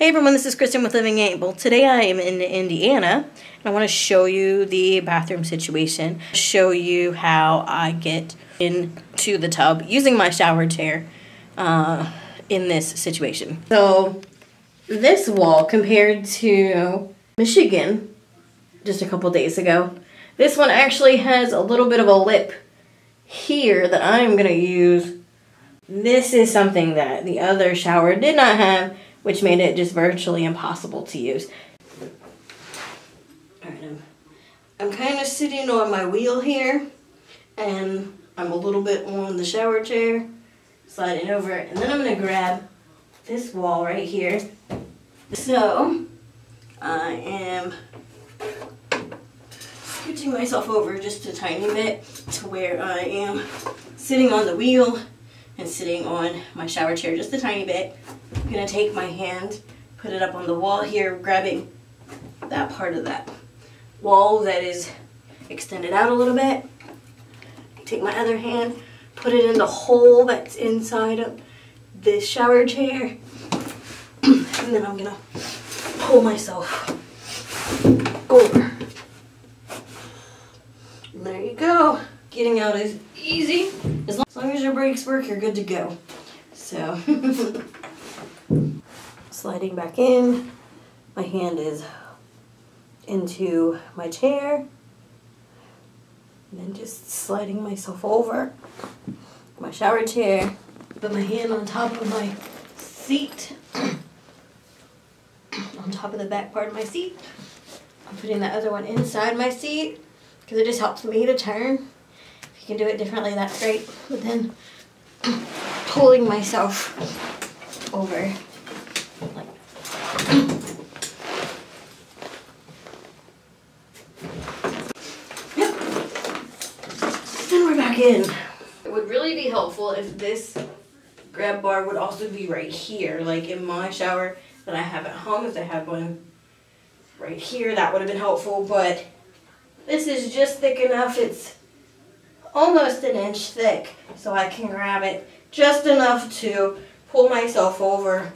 Hey everyone, this is Kristen with Living Able. Today I am in Indiana and I want to show you the bathroom situation, show you how I get into the tub using my shower chair in this situation. So this wall compared to Michigan just a couple days ago, this one actually has a little bit of a lip here that I'm going to use. This is something that the other shower did not have, which made it just virtually impossible to use. Alright, I'm kind of sitting on my wheel here, and I'm a little bit on the shower chair, sliding over, and then I'm going to grab this wall right here. So, I am scooching myself over just a tiny bit to where I am sitting on the wheel and sitting on my shower chair just a tiny bit. I'm going to take my hand, put it up on the wall here, grabbing that part of that wall that is extended out a little bit. Take my other hand, put it in the hole that's inside of this shower chair, and then I'm going to pull myself over. And there you go. Getting out is easy. As long as your brakes work, you're good to go. So... Sliding back in, my hand is into my chair, and then just sliding myself over my shower chair. Put my hand on top of my seat, on top of the back part of my seat. I'm putting the other one inside my seat because it just helps me to turn. If you can do it differently, that's great. But then pulling myself over. Yep. Then we're back in. It would really be helpful if this grab bar would also be right here, like in my shower that I have at home, if they have one right here, that would have been helpful, but this is just thick enough. It's almost an inch thick, so I can grab it just enough to pull myself over